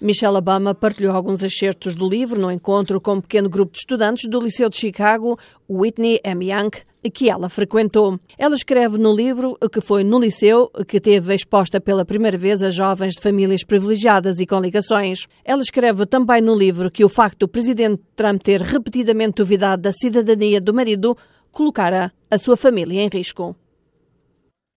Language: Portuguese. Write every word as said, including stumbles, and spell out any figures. Michelle Obama partilhou alguns excertos do livro no encontro com um pequeno grupo de estudantes do Liceu de Chicago, Whitney M. Young, que ela frequentou. Ela escreve no livro que foi no liceu que teve exposta pela primeira vez a jovens de famílias privilegiadas e com ligações. Ela escreve também no livro que o facto do presidente Trump ter repetidamente duvidado da cidadania do marido colocara a sua família em risco.